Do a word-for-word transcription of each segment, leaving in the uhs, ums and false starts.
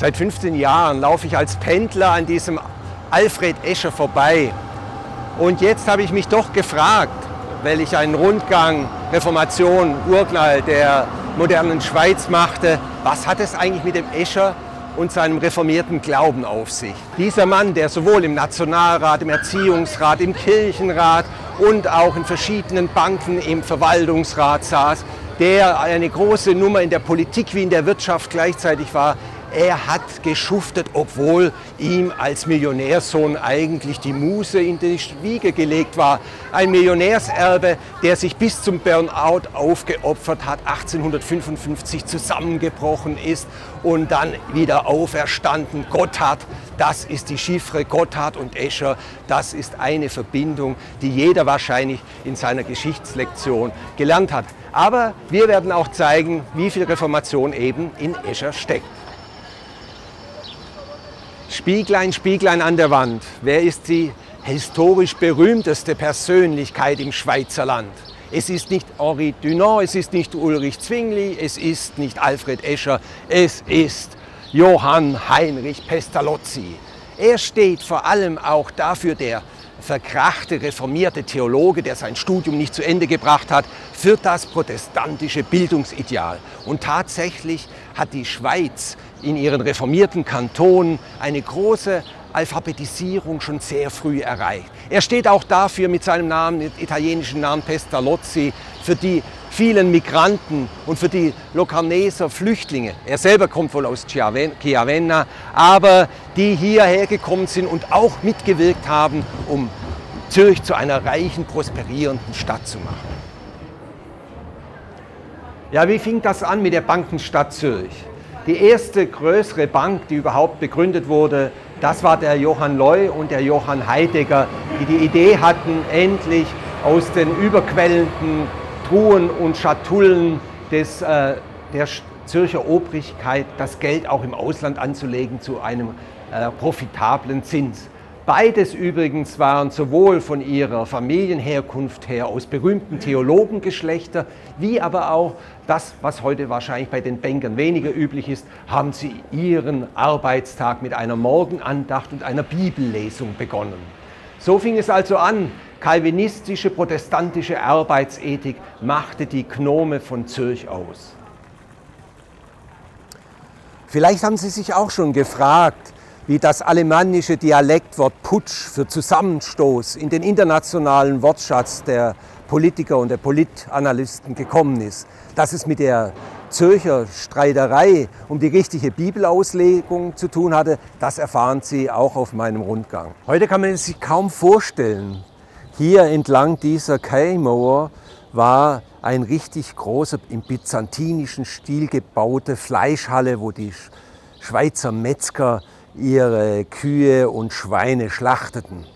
Seit fünfzehn Jahren laufe ich als Pendler an diesem Alfred Escher vorbei. Und jetzt habe ich mich doch gefragt, weil ich einen Rundgang Reformation, Urknall der modernen Schweiz machte, was hat es eigentlich mit dem Escher und seinem reformierten Glauben auf sich? Dieser Mann, der sowohl im Nationalrat, im Erziehungsrat, im Kirchenrat und auch in verschiedenen Banken im Verwaltungsrat saß, der eine große Nummer in der Politik wie in der Wirtschaft gleichzeitig war, er hat geschuftet, obwohl ihm als Millionärssohn eigentlich die Muse in die Wiege gelegt war. Ein Millionärserbe, der sich bis zum Burnout aufgeopfert hat, achtzehnhundertfünfundfünfzig zusammengebrochen ist und dann wieder auferstanden. Gotthard, das ist die Chiffre Gotthard und Escher. Das ist eine Verbindung, die jeder wahrscheinlich in seiner Geschichtslektion gelernt hat. Aber wir werden auch zeigen, wie viel Reformation eben in Escher steckt. Spieglein, Spieglein an der Wand, wer ist die historisch berühmteste Persönlichkeit im Schweizer Land? Es ist nicht Henri Dunant, es ist nicht Ulrich Zwingli, es ist nicht Alfred Escher, es ist Johann Heinrich Pestalozzi. Er steht vor allem auch dafür, der verkrachte, reformierte Theologe, der sein Studium nicht zu Ende gebracht hat, für das protestantische Bildungsideal. Und tatsächlich hat die Schweiz in ihren reformierten Kantonen eine große Alphabetisierung schon sehr früh erreicht. Er steht auch dafür mit seinem Namen, mit italienischen Namen Pestalozzi, für die vielen Migranten und für die Locarneser Flüchtlinge. Er selber kommt wohl aus Chiavenna, aber die hierher gekommen sind und auch mitgewirkt haben, um Zürich zu einer reichen, prosperierenden Stadt zu machen. Ja, wie fing das an mit der Bankenstadt Zürich? Die erste größere Bank, die überhaupt begründet wurde, das war der Johann Leu und der Johann Heidegger, die die Idee hatten, endlich aus den überquellenden Truhen und Schatullen des, äh, der Zürcher Obrigkeit das Geld auch im Ausland anzulegen zu einem äh, profitablen Zins. Beides übrigens waren sowohl von ihrer Familienherkunft her aus berühmten Theologengeschlechter, wie aber auch das, was heute wahrscheinlich bei den Bankern weniger üblich ist, haben sie ihren Arbeitstag mit einer Morgenandacht und einer Bibellesung begonnen. So fing es also an. Calvinistische, protestantische Arbeitsethik machte die Gnome von Zürich aus. Vielleicht haben Sie sich auch schon gefragt, wie das alemannische Dialektwort Putsch für Zusammenstoß in den internationalen Wortschatz der Politiker und der Politanalysten gekommen ist. Dass es mit der Zürcher Streiterei um die richtige Bibelauslegung zu tun hatte, das erfahren Sie auch auf meinem Rundgang. Heute kann man es sich kaum vorstellen. Hier entlang dieser Kaimauer war ein richtig großer, im byzantinischen Stil gebaute Fleischhalle, wo die Schweizer Metzger ihre Kühe und Schweine schlachteten.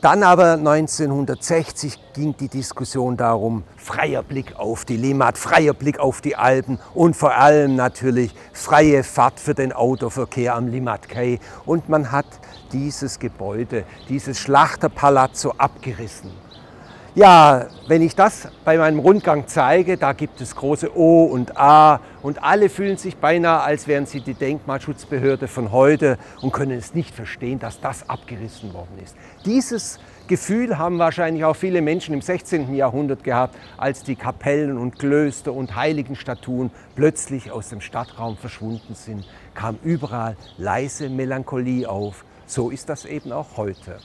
Dann aber neunzehnhundertsechzig ging die Diskussion darum, freier Blick auf die Limmat, freier Blick auf die Alpen und vor allem natürlich freie Fahrt für den Autoverkehr am Limmatquai. Und man hat dieses Gebäude, dieses Schlachterpalazzo abgerissen. Ja, wenn ich das bei meinem Rundgang zeige, da gibt es große O und A und alle fühlen sich beinahe, als wären sie die Denkmalschutzbehörde von heute und können es nicht verstehen, dass das abgerissen worden ist. Dieses Gefühl haben wahrscheinlich auch viele Menschen im sechzehnten Jahrhundert gehabt, als die Kapellen und Klöster und Heiligenstatuen plötzlich aus dem Stadtraum verschwunden sind, kam überall leise Melancholie auf. So ist das eben auch heute.